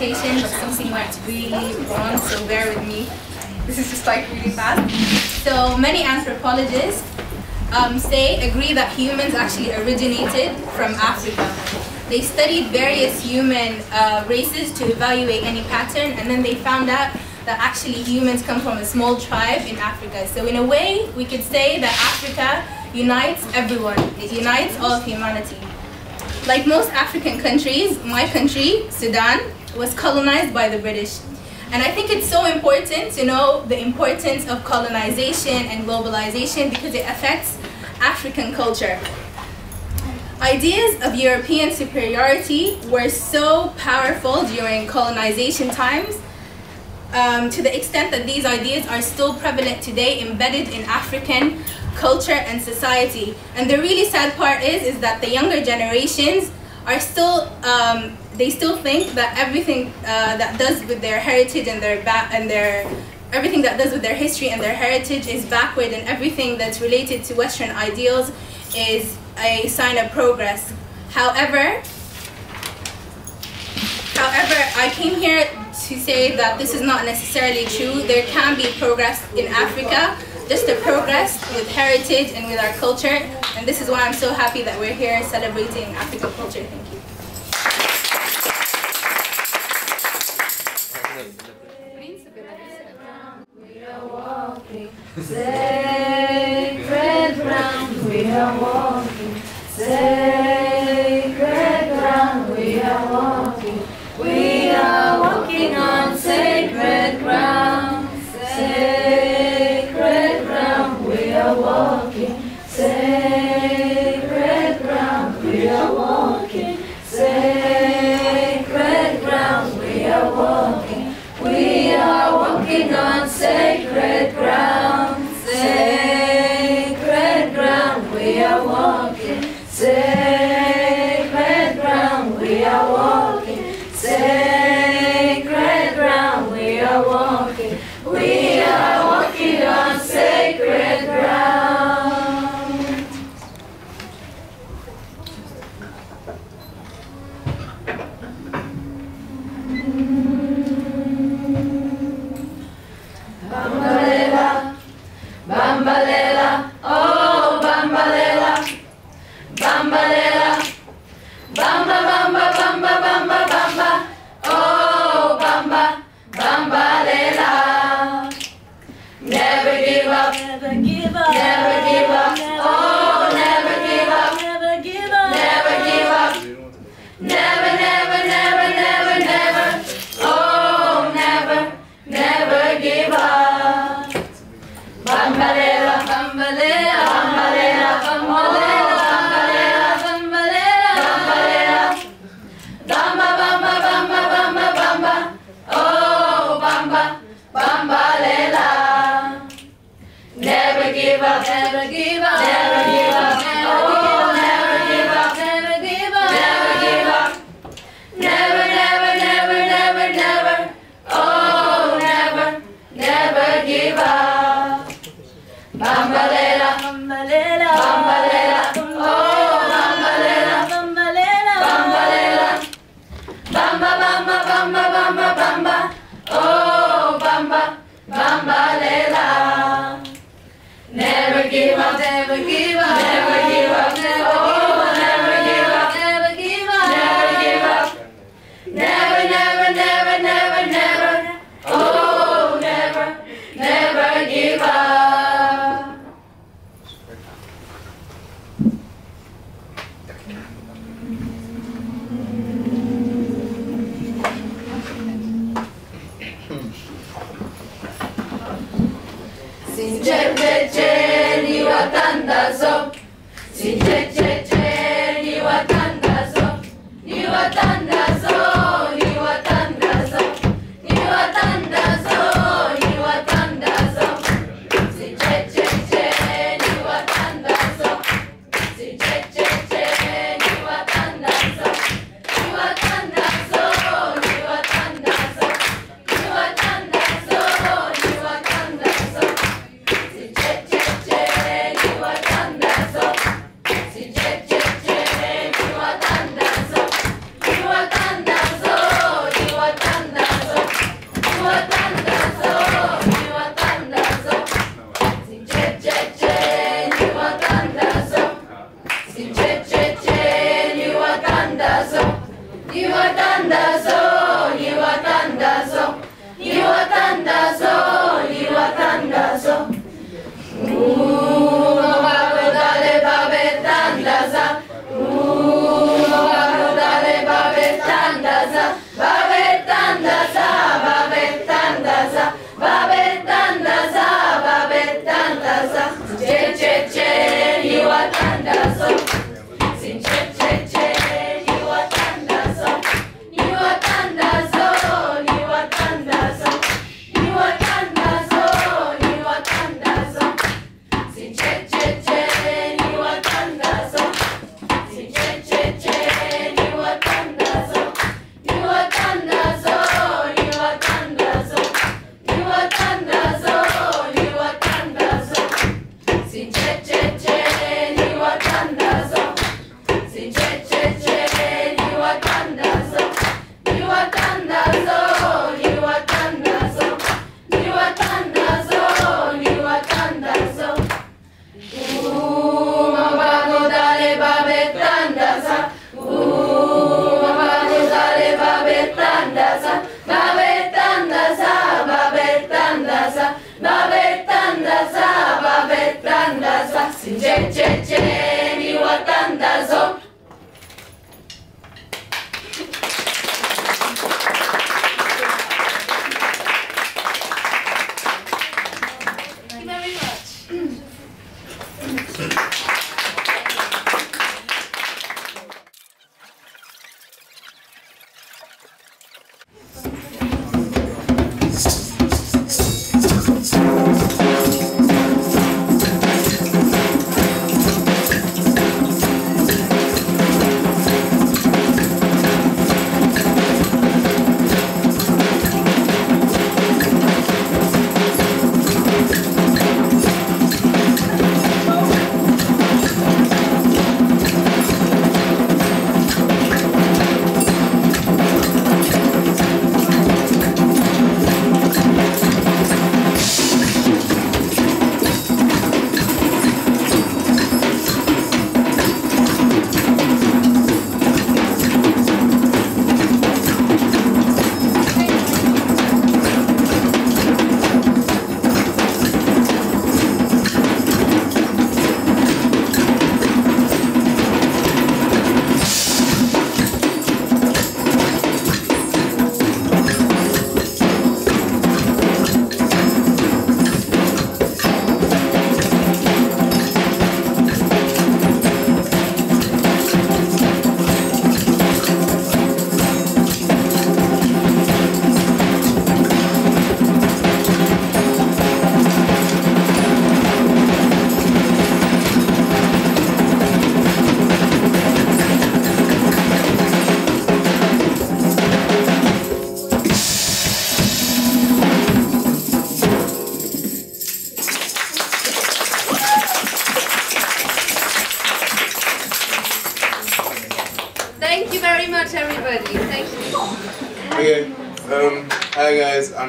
presentation, but something went really wrong, so bear with me. This is just like really fast. So many anthropologists agree that humans actually originated from Africa. They studied various human races to evaluate any pattern, and then they found out that actually humans come from a small tribe in Africa. So in a way, we could say that Africa unites everyone. It unites all of humanity. Like most African countries, my country, Sudan, was colonized by the British. And I think it's so important to know the importance of colonization and globalization because it affects African culture. Ideas of European superiority were so powerful during colonization times to the extent that these ideas are still prevalent today, embedded in African culture and society. And the really sad part is that the younger generations are still, they still think that everything that does with their heritage and everything that does with their history and their heritage is backward, and everything that's related to Western ideals is a sign of progress. However, I came here to say that this is not necessarily true. There can be progress in Africa, just the progress with heritage and with our culture. And this is why I'm so happy that we're here celebrating African culture. Thank you. We are walking, sacred ground. We are walking, sacred ground. We are walking. We are walking on sacred ground, sacred ground. We are walking, sacred ground. We are walking, sacred ground. We are walking. We are walking on sacred ground, sacred ground. We are walking, sacred ground. We are walking. Sacred ground, we are walking on sacred ground. Bambalela, Bambalela, oh Bambalela, Bambalela.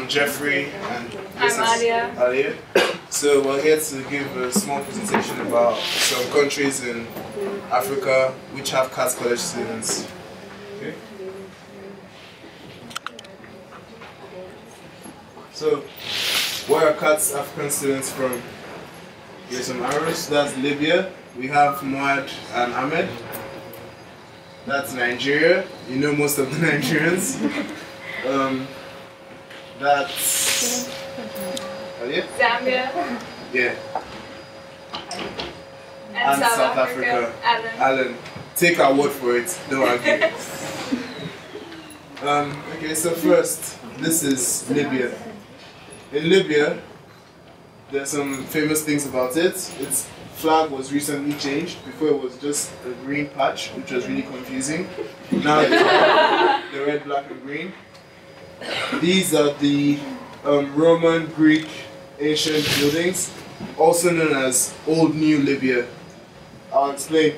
Jeffrey and this is Alia. So we're here to give a small presentation about some countries in Africa which have CATS college students. Okay. So where are CATS African students from? Here's some arrows. That's Libya. We have Muad and Ahmed. That's Nigeria. You know most of the Nigerians. That's Zambia. Yeah. And South Africa. Alan. Take our word for it. Don't argue. Okay, so first, this is Libya. In Libya, there are some famous things about it. Its flag was recently changed. Before it was just a green patch, which was really confusing. Now it's the red, black, and green. These are the Roman, Greek, ancient buildings, also known as Old New Libya. I'll explain.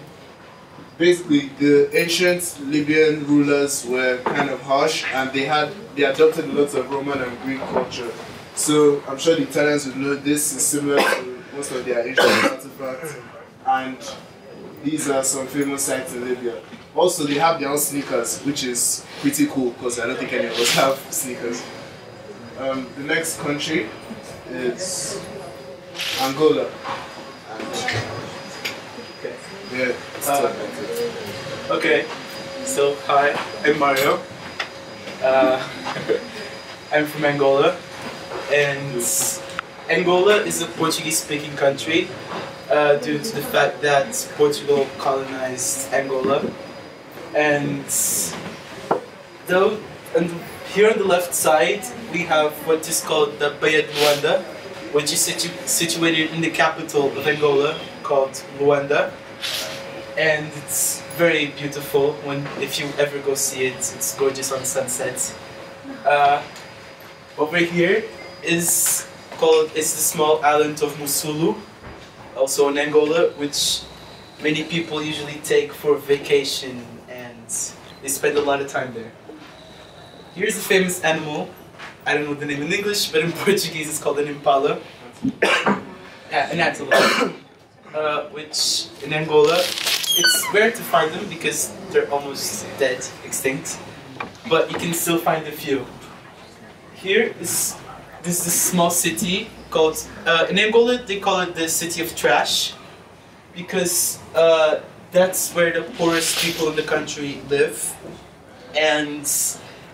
Basically, the ancient Libyan rulers were kind of harsh, and they adopted lots of Roman and Greek culture. So I'm sure the Italians would know this is similar to most of their ancient artifacts, and These are some famous sites in Libya. Also, they have their own sneakers, which is pretty cool because I don't think any of us have sneakers. The next country is Angola. Okay. Yeah. Okay. So hi, I'm Mario. I'm from Angola, and Angola is a Portuguese-speaking country due to the fact that Portugal colonized Angola. And though, and here on the left side, we have what is called the Bay of Luanda, which is situated in the capital of Angola, called Luanda. And it's very beautiful. If you ever go see it, it's gorgeous on sunsets. Over here is called, it's the small island of Musulu, also in Angola, which many people usually take for vacation, and they spend a lot of time there. Here's a famous animal. I don't know the name in English, but in Portuguese it's called an impala, an antelope, which in Angola it's rare to find them because they're almost dead, extinct, but you can still find a few. Here is this small city called, in Angola they call it the city of trash, because that's where the poorest people in the country live. And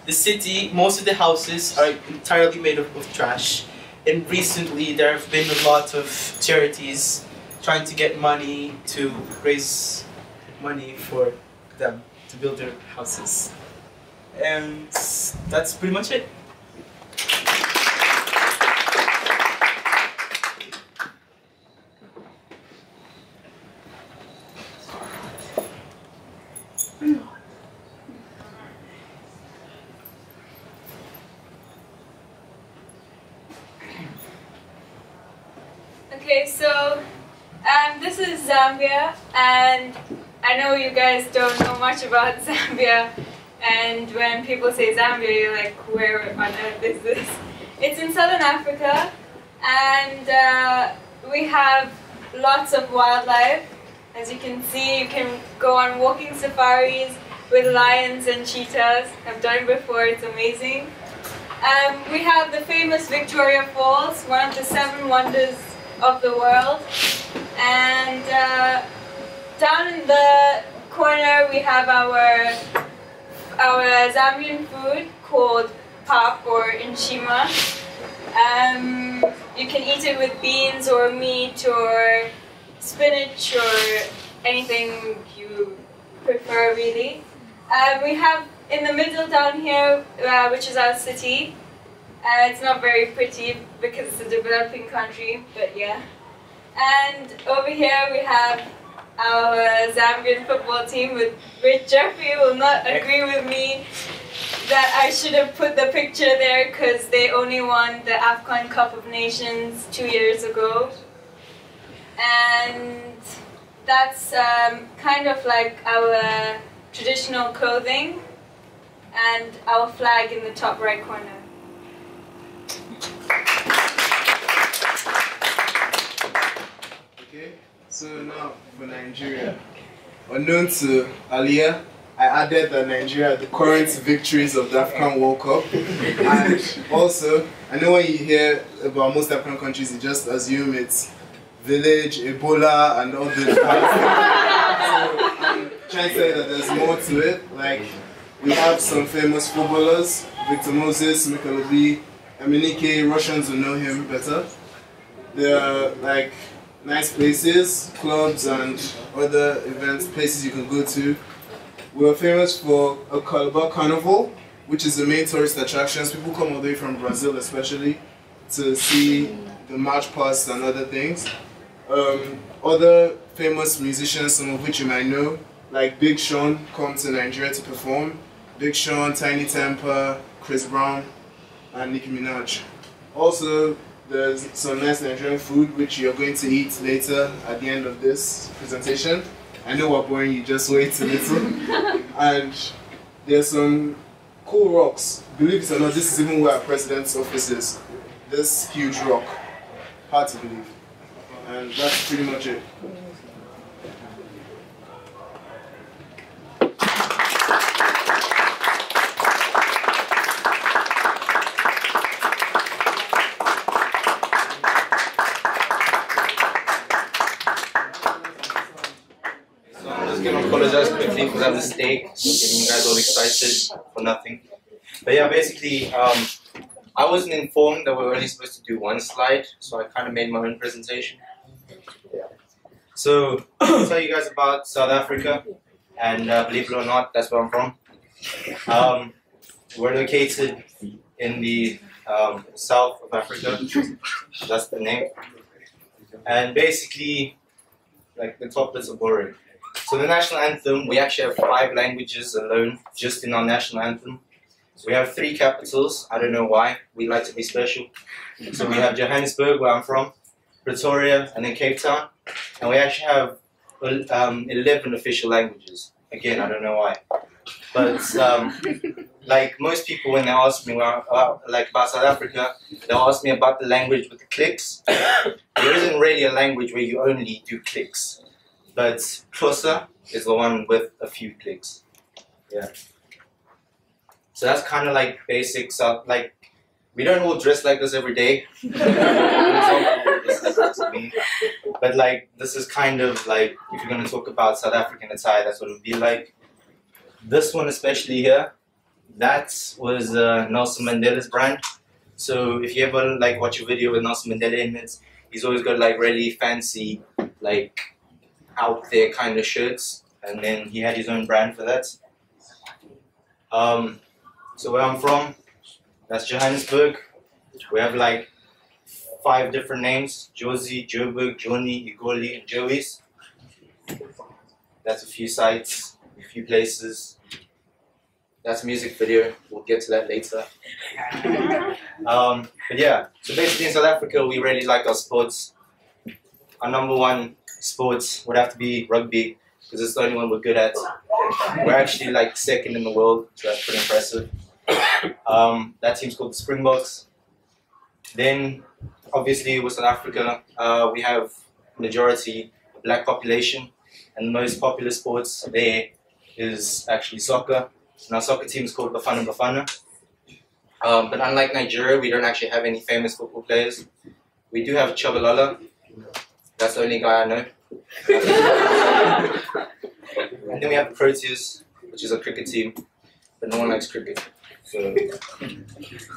the city, most of the houses are entirely made up of trash. And recently there have been a lot of charities trying to get money to raise money for them to build their houses. And that's pretty much it. Okay, so this is Zambia, and I know you guys don't know much about Zambia, and when people say Zambia, you're like, where on earth is this? It's in southern Africa, and we have lots of wildlife. As you can see, you can go on walking safaris with lions and cheetahs. I've done it before, it's amazing. We have the famous Victoria Falls, one of the 7 wonders of the world. And down in the corner we have our Zambian food called pap or nshima. You can eat it with beans or meat or spinach or anything you prefer, really. We have in the middle down here, which is our city. It's not very pretty because it's a developing country, but yeah. And over here we have our Zambian football team, with which Jeffrey will not agree with me that I should have put the picture there because they only won the Afcon Cup of Nations 2 years ago. And that's kind of like our traditional clothing and our flag in the top right corner. Okay, so now for Nigeria. Unknown to Aliyah, I added that Nigeria are the current victories of the Afghan World Cup. And also, I know when you hear about most Afghan countries, you just assume it's village, Ebola, and all the things. So I'm trying to say that there's more to it. Like, we have some famous footballers, Victor Moses, Mikel Obi, Aminike. Russians will know him better. There are like nice places, clubs and other events, places you can go to. We're famous for a Calabar Carnival, which is the main tourist attractions. People come all the way from Brazil especially to see the march past and other things. Other famous musicians, some of which you might know, like Big Sean comes to Nigeria to perform. Big Sean, Tiny Temper, Chris Brown, and Nicki Minaj. Also, there's some nice Nigerian food which you're going to eat later at the end of this presentation. I know we're boring you, just wait a little. And there's some cool rocks. Believe it or not, this is even where our president's office is. This huge rock. Hard to believe. And that's pretty much it. just quickly because I was a steak, getting you guys all excited for nothing. But yeah, basically, I wasn't informed that we were only supposed to do one slide, so I kind of made my own presentation. Yeah. So, I'll tell you guys about South Africa, and believe it or not, that's where I'm from. We're located in the south of Africa, that's the name. And basically, like, the topless are boring. So the national anthem, we actually have 5 languages alone, just in our national anthem. So we have 3 capitals, I don't know why, we like to be special. So we have Johannesburg, where I'm from, Pretoria, and then Cape Town. And we actually have 11 official languages. Again, I don't know why. But, like, most people when they ask me about South Africa, they'll ask me about the language with the clicks. There isn't really a language where you only do clicks. But Xhosa is the one with a few clicks. Yeah. So that's kind of like basic stuff. Like, we don't all dress like this every day. But like, this is kind of like, if you're going to talk about South African attire, that's what it would be like. This one especially here, that was Nelson Mandela's brand. So if you ever like watch a video with Nelson Mandela in it, he's always got like really fancy, like out there kind of shirts, and then he had his own brand for that. So where I'm from, that's Johannesburg. We have like 5 different names: Josie, Joburg, Johnny, Igoli, and Joey's. That's a few sites, a few places. That's a music video, we'll get to that later. But yeah, so basically in South Africa we really like our sports. Our #1 sports would have to be rugby, because it's the only one we're good at. We're actually like 2nd in the world, so that's pretty impressive. That team's called the Springboks. Then, obviously with South Africa, we have majority black population, and the most popular sports there is actually soccer. And our soccer team is called Bafana Bafana. But unlike Nigeria, we don't actually have any famous football players. We do have Chabalala. That's the only guy I know. And then we have the Proteas, which is a cricket team. But no one likes cricket. So,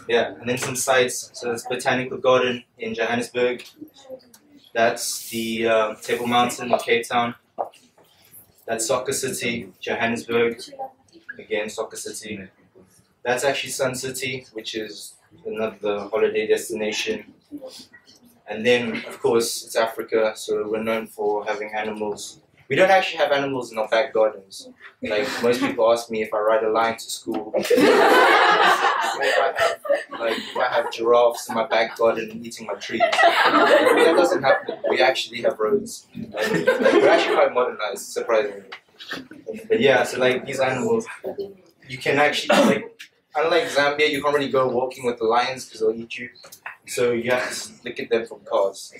yeah. And then some sites. So there's Botanical Garden in Johannesburg. That's the Table Mountain in Cape Town. That's Soccer City, Johannesburg. Again, Soccer City. That's actually Sun City, which is another holiday destination. And then, of course, it's Africa, so we're known for having animals. We don't actually have animals in our back gardens. Like, most people ask me if I ride a lion to school. if I have giraffes in my back garden and eating my trees. That doesn't happen. We actually have roads. And, like, we're actually quite modernized, surprisingly. But yeah, so like these animals, you can actually, like, unlike Zambia, you can't really go walking with the lions because they'll eat you. So you have to look at them from cars.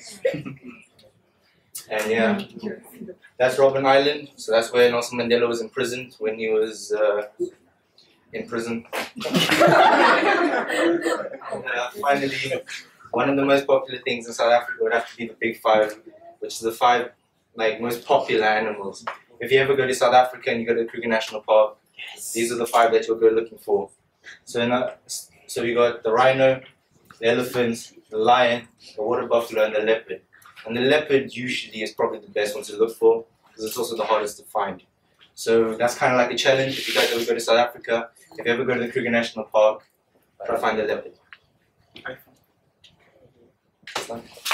And yeah, that's Robben Island. So that's where Nelson Mandela was imprisoned when he was in prison. And, finally, one of the most popular things in South Africa would have to be the Big Five, which is the 5 like most popular animals. If you ever go to South Africa and you go to the Kruger National Park, yes, these are the 5 that you'll go looking for. So we got the rhino, the elephant, the lion, the water buffalo, and the leopard. And the leopard usually is probably the best one to look for, because it's also the hardest to find. So that's kind of like a challenge. If you guys ever go to South Africa, if you ever go to the Kruger National Park, try to find the leopard.